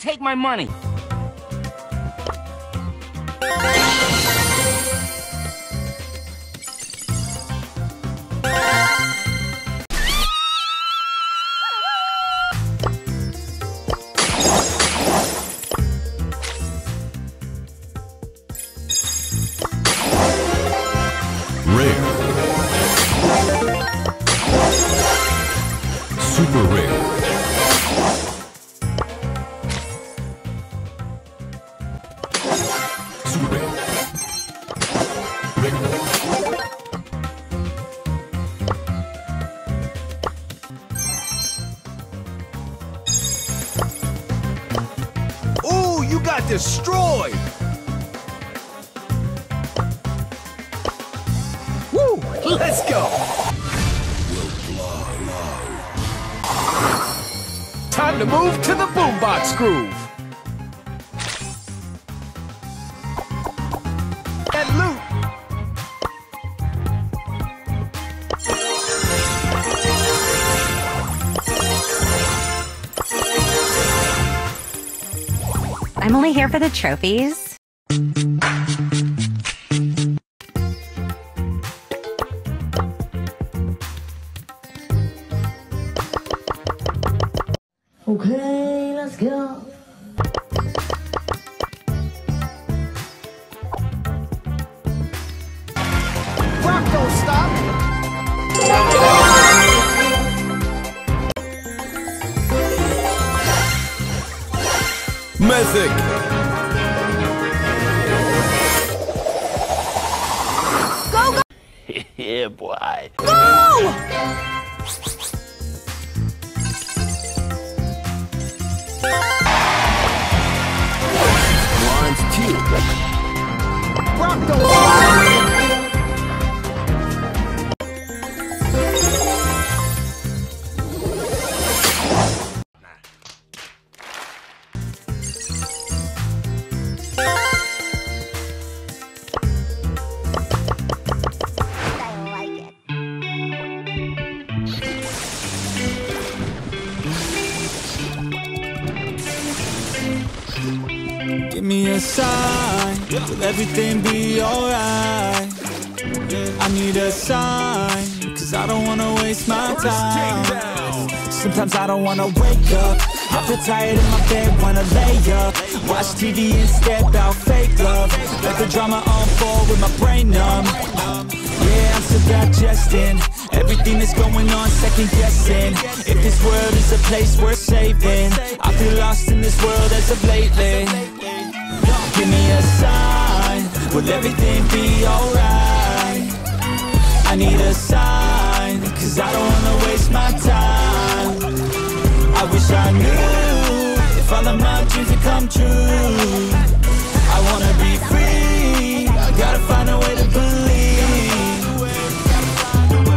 Take my money. Destroyed! Woo! Let's go! We'll fly. Time to move to the boombox groove! Here for the trophies. Give me a sign, till everything be alright. I need a sign, cause I don't wanna waste my time. Sometimes I don't wanna wake up, I feel tired in my bed, wanna lay up. Watch TV and step out, fake love. Let the drama unfold with my brain numb. Yeah, I'm still digesting everything that's going on, second guessing. If this world is a place worth saving, I feel lost in this world as of lately. Give me a sign, will everything be alright? I need a sign, cause I don't wanna waste my time. I wish I knew, if all of my dreams would come true. I wanna be free, I gotta find a way to believe.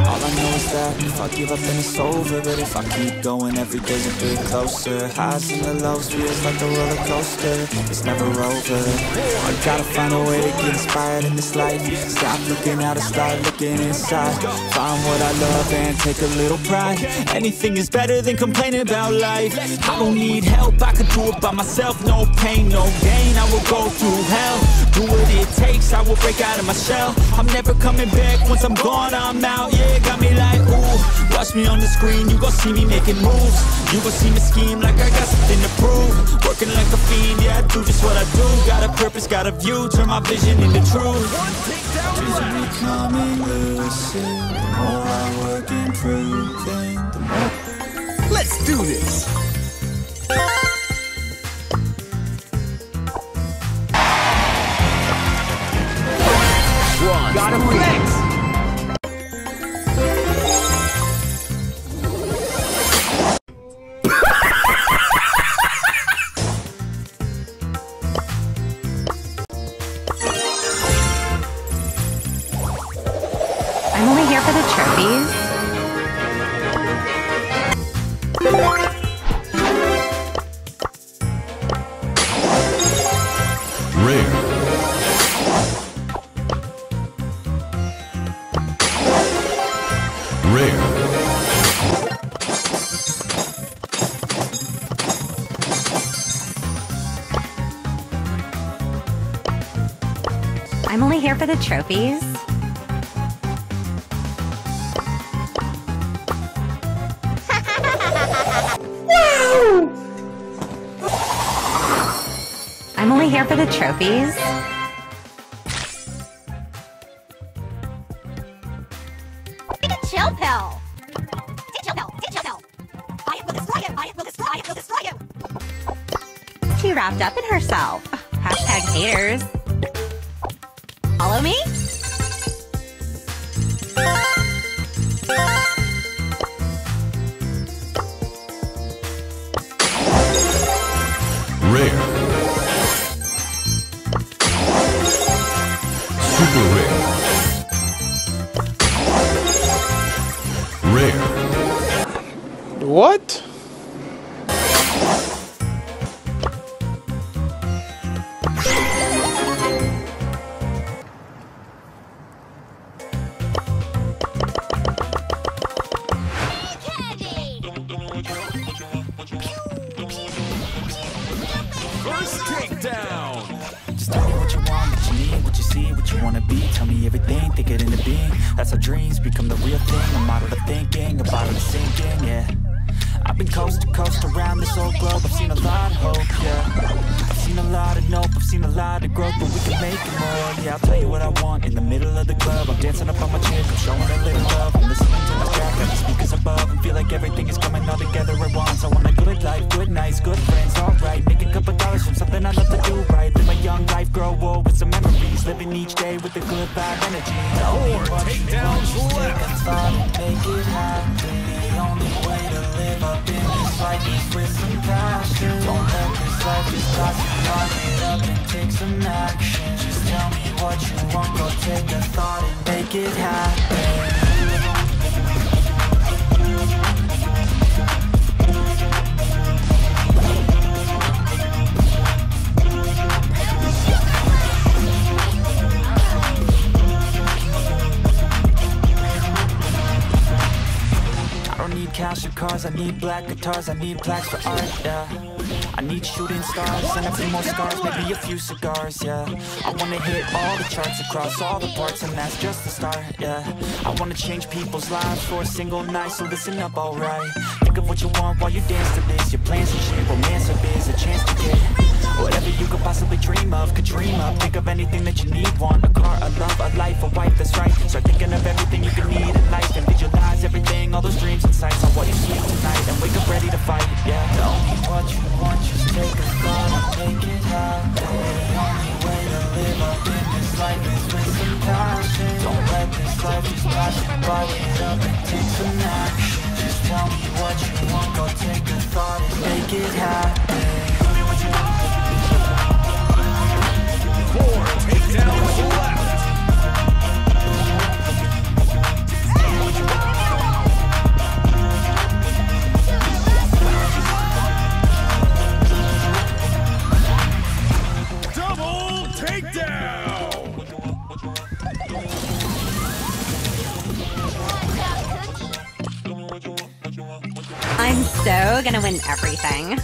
All I know is that if I give up then it's over, but if I keep going every day's a bit closer. Highs and the lows, feels like a roller coaster, it's never over. I gotta find a way to get inspired in this life. Stop looking out and start looking inside. Find what I love and take a little pride. Anything is better than complaining about life. I don't need help, I can do it by myself. No pain, no gain, I will go through hell. Do what it takes, I will break out of my shell. I'm never coming back, once I'm gone I'm out. Yeah, got me like, ooh, watch me on the screen, you gon' see me making moves. You gon' see me scheme like I got something to prove. Working like a fiend, yeah, I do just what I do. Got a purpose, got a view, turn my vision into truth. Vision becoming lucid, the more I work improving, the more. Let's do this! One. Got him flex! I'm only here for the trophies. Rare. Rare. I'm only here for the trophies. I'm only here for the trophies. Take a chill pill. Take a chill pill. Take a chill pill. I will destroy you. I will destroy you. I will destroy you. She wrapped up in herself. #haters. Follow me. Rare. Super rare. Rare. What? First takedown. Just tell me what you want, what you need, what you see, what you wanna be. Tell me everything, think it into being. That's how dreams become the real thing. I'm out of the thinking, I'm out of the sinking, yeah. I've been coast to coast around this whole globe. I've seen a lot of hope, yeah. I've seen a lot of nope, I've seen a lot of growth, but we can make it more. Yeah, I'll tell you what I want in the middle of the club. I'm dancing up on my chair, I'm showing a little love. I'm listening to my track, got the speakers above, and feel like everything is coming all together at once. I want a good life, good nights, good friends, alright. Make a couple dollars from something I love to do, right? Live my young life, grow old with some memories. Living each day with the good vibe energy. Four takedowns left. Make it happen. The only way to live up in this life is with some passion. Don't let this life just toss you. Lock it up and take some action. Just tell me what you want, go take a thought and make it happen. cars, I need black guitars, I need plaques for art, yeah. I need shooting stars and a few more scars, maybe a few cigars, yeah. I wanna hit all the charts across all the parts, and that's just the start, yeah. I wanna change people's lives for a single night, so listen up, alright. Think of what you want while you dance to this. Your plans and shit, romance or biz, a chance to get whatever you could possibly dream of, could dream up. Think of anything that you need, want a car, a love, a life, a wife, that's right. Start thinking of everything you could need in life, and visualize everything, all those dreams and sights on what you see tonight, and wake up ready to fight, yeah. Don't need what you want, just take a thought and take it out. The only way to live up in this life is with some passion. Don't let this life just pass you by, wake up and take some action. Just tell me what you want, go take a thought and make it happen. Tell me what you want. Four, take down what you left. I'm so gonna win everything.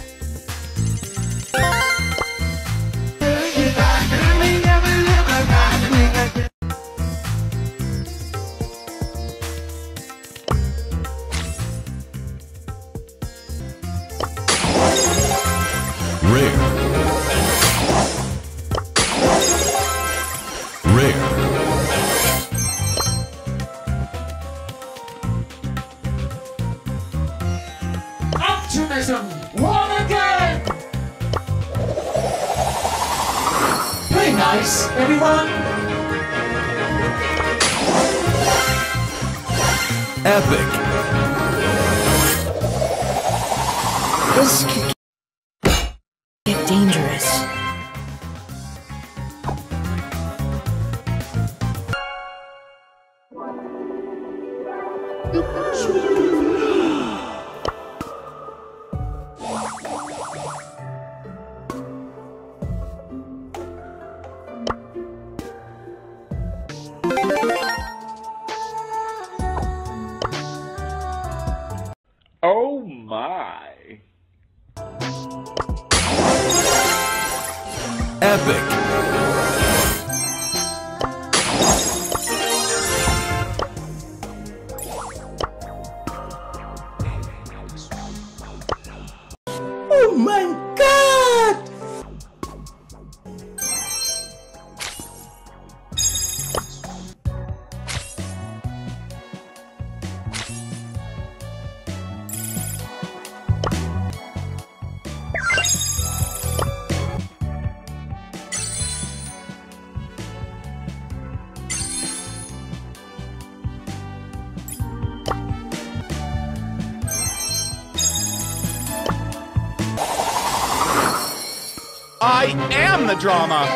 I am the drama!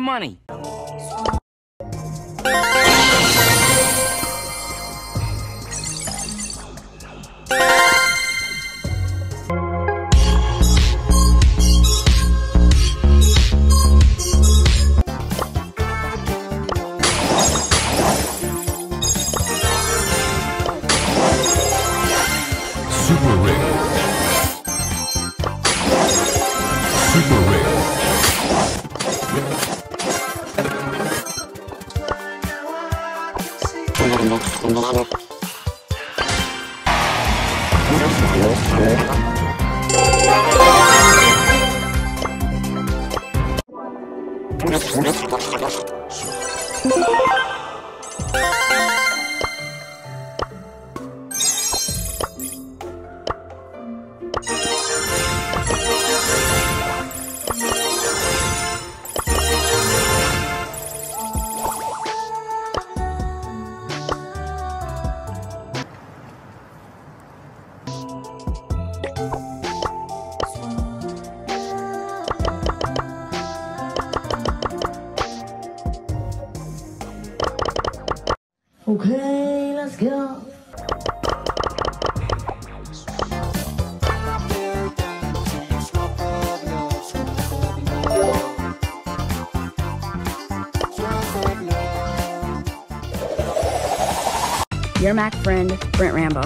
Money. Okay, let's go. Your Mac friend, Brent Rambo.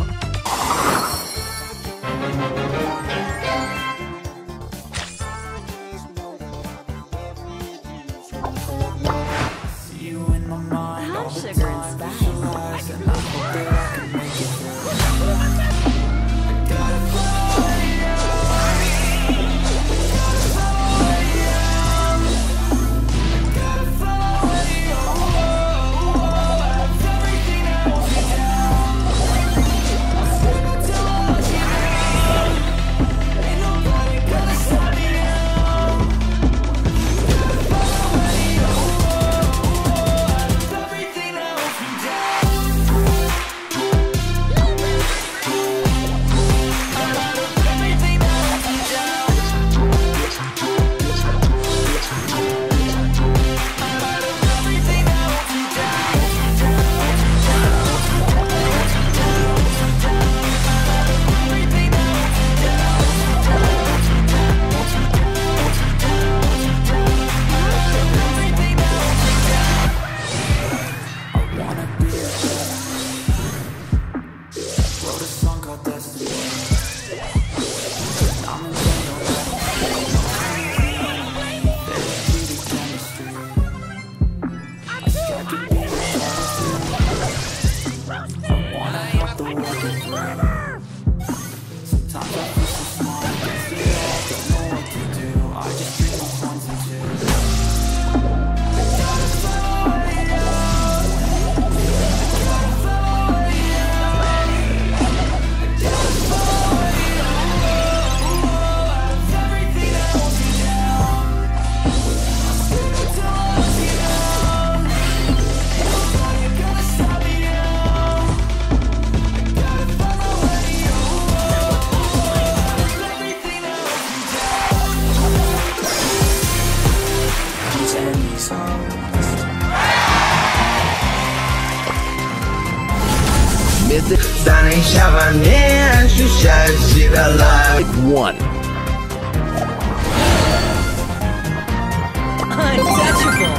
One. Untouchable.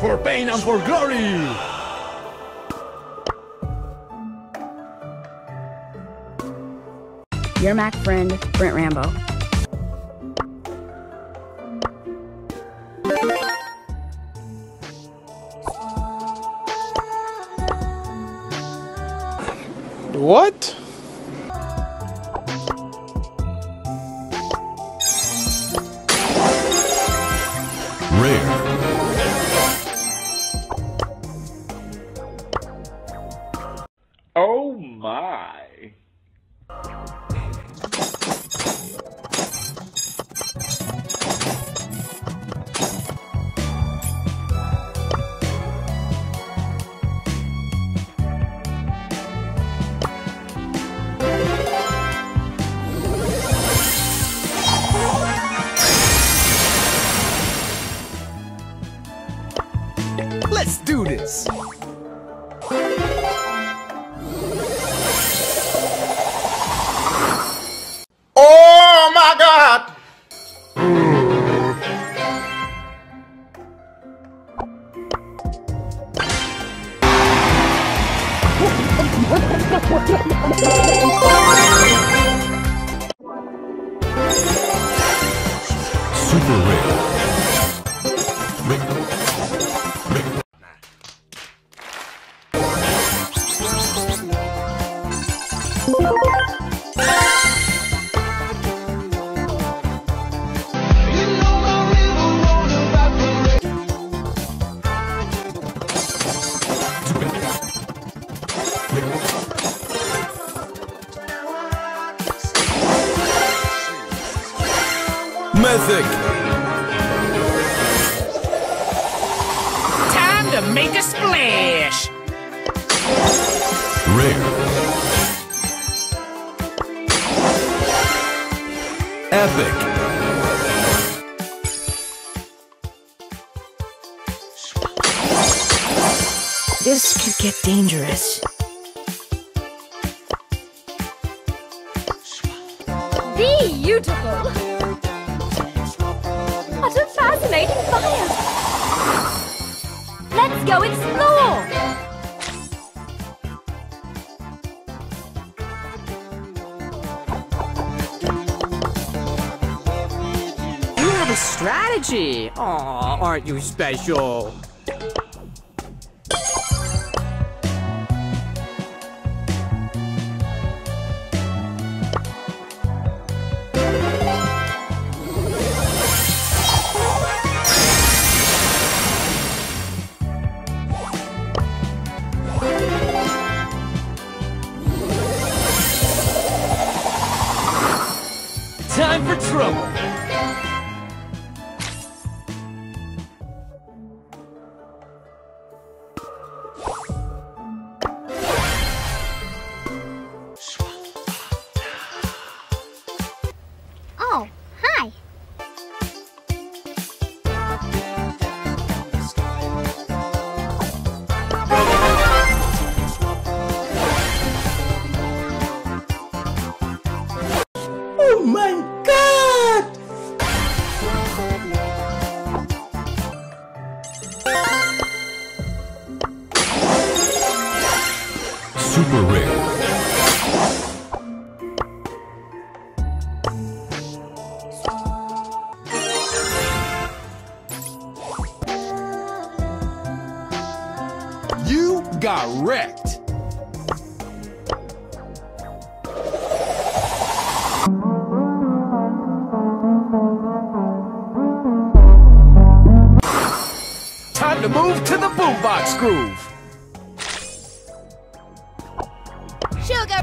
For pain and for glory! Your Mac friend, Brent Rambo. What? do this. Oh my God! Super rare. Mythic. Time to make a splash. Rare. Epic. This could get dangerous. Beautiful. What a fascinating fire! Let's go explore! You have a strategy! Aww, aren't you special? Time for trouble! Oh, hi! Oh my God! Super rare. You got wrecked! To move to the boombox groove. Sugar.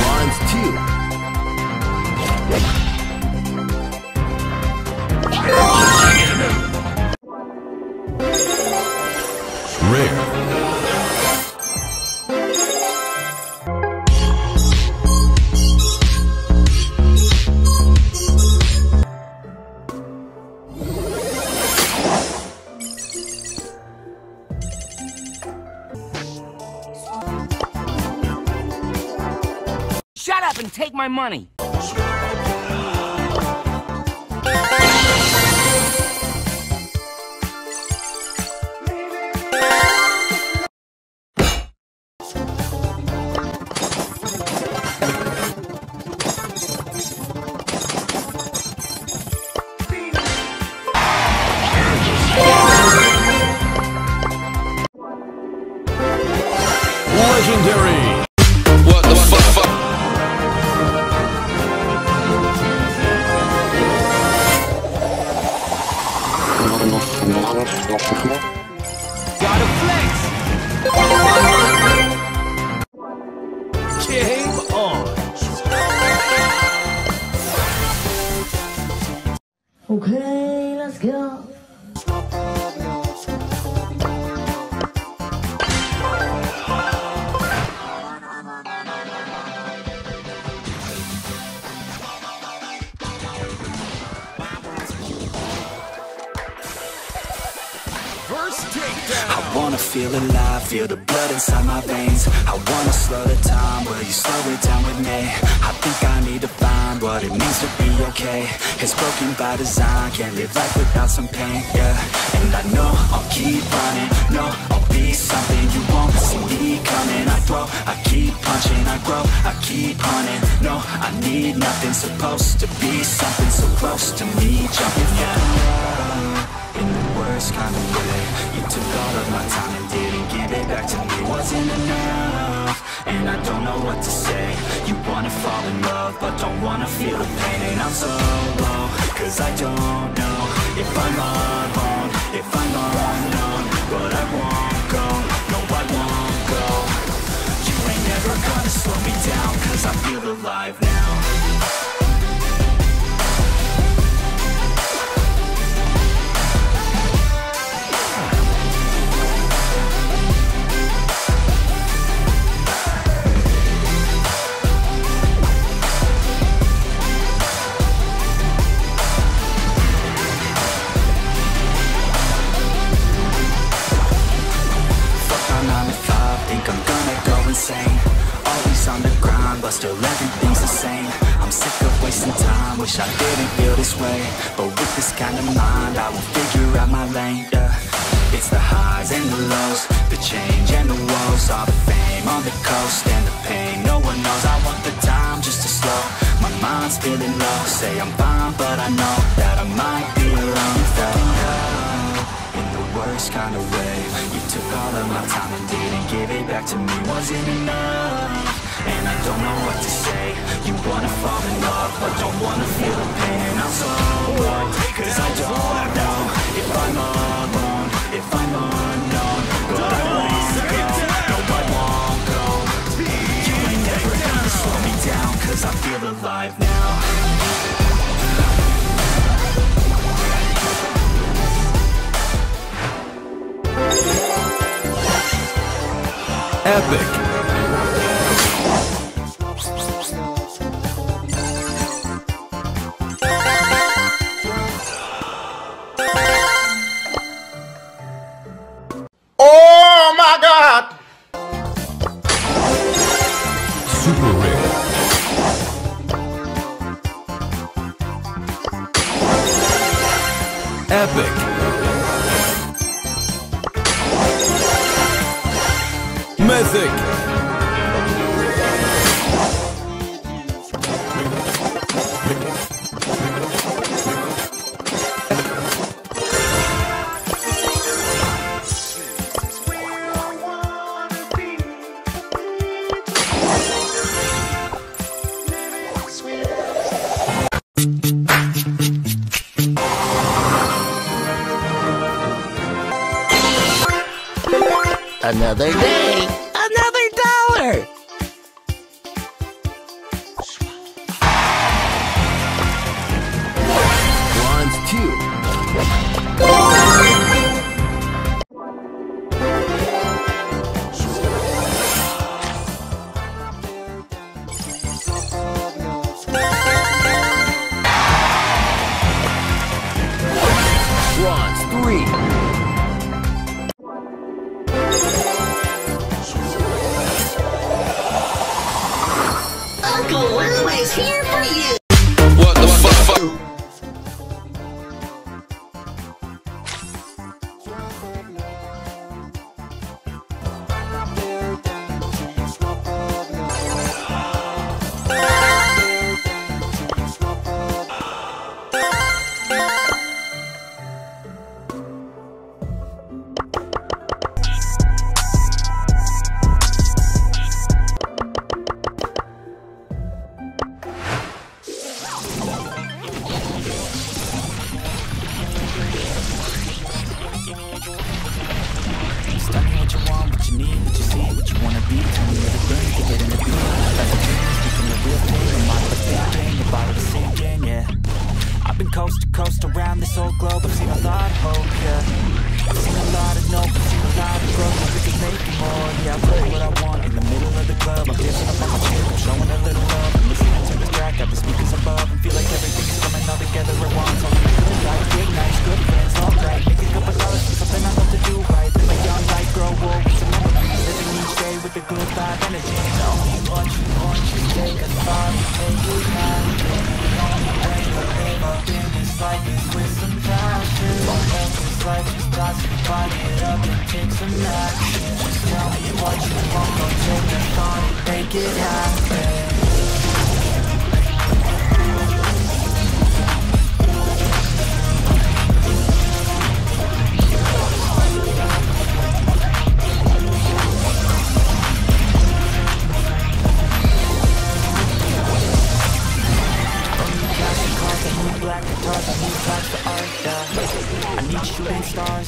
Bronze two. Rare. Shut up and take my money! Legendary! Gotta flex! Game on! Okay, let's go! wanna feel alive, feel the blood inside my veins. I wanna slow the time, will you slow it down with me? I think I need to find what it means to be okay. It's broken by design, can't live life without some pain, yeah. And I know I'll keep running, no, I'll be something you won't see me coming. I grow, I keep punching, I grow, I keep hunting. No, I need nothing, supposed to be something so close to me, jumping, yeah. In the worst kind of way, you took all of my time and didn't give it back to me. Wasn't enough, and I don't know what to say. You wanna fall in love, but don't wanna feel the pain. And I'm so low, cause I don't know if I'm alone, if I'm unknown. But I won't go, no I won't go. You ain't never gonna slow me down, cause I feel alive now. Always on the grind, but still everything's the same. I'm sick of wasting time, wish I didn't feel this way. But with this kind of mind, I will figure out my lane, yeah. It's the highs and the lows, the change and the woes. All the fame on the coast and the pain, no one knows. I want the time just to slow, my mind's feeling low. Say I'm fine, but I know that I might be alone, though. Worst kind of way, you took all of my time and didn't give it back to me. Wasn't enough, and I don't know what to say. You wanna fall in love, but don't wanna feel the pain. And I'm so low, cause I don't know if I'm alone, if I'm unknown. But I won't go, no I won't go. You ain't never gonna slow me down, cause I feel alive now. Epic. Oh my God. Super rare. Epic. Mythic. Another day.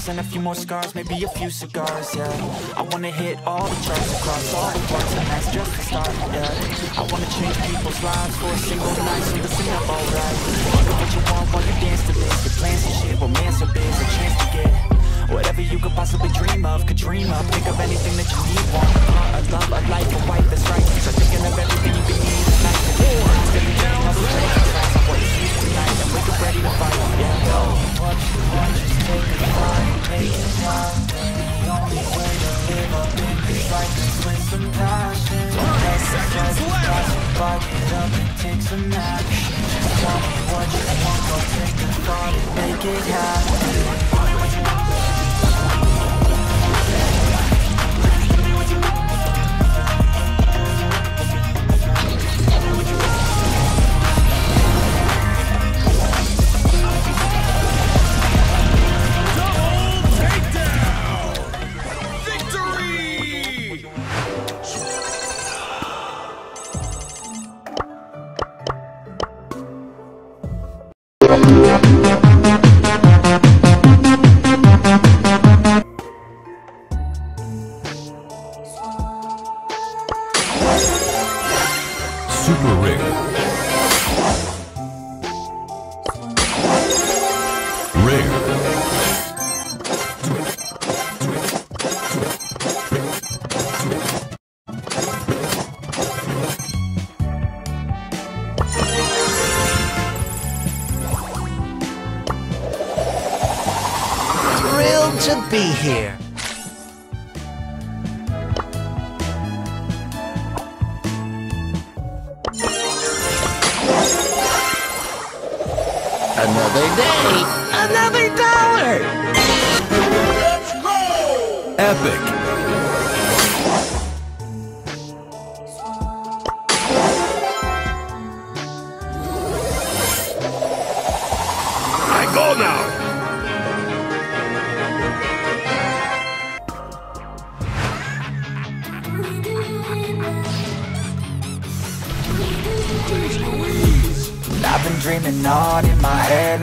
And a few more scars, maybe a few cigars, yeah. I wanna hit all the charts across all the parts, and that's just the start, yeah. I wanna change people's lives for a single night, so listen up, alright. Do what you want while you dance to this. Your plans and shit, romance or biz, a chance to get whatever you could possibly dream of, could dream up. Think of anything that you need, want a love, a life, a wife, that's right. Start thinking of everything you could need, it's nice to do. It's gonna be down the track, I wanna see you tonight, and wake up ready to fight, yeah. Yo, what you want, just take it fine. Take your time, the only way to live up in this life is with some passion. 30 seconds left! Fuck it up and take some action. Tell me what you want, go take the thought and make it happen. Be here. Another day, another dollar. Let's go! Epic. Dreaming on in my head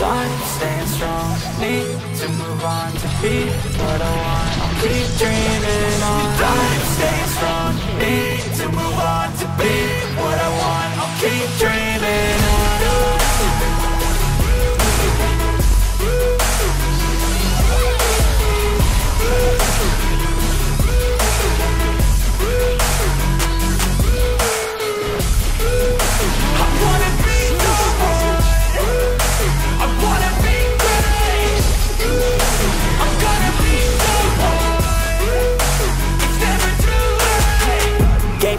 I'm staying strong, need to move on to be what I want. I'll keep dreaming on. I'm staying strong, need to move on to be what I want. I'll keep dreaming on. I wanna be the one. I wanna be great. I'm gonna be the one. It's never too late. Game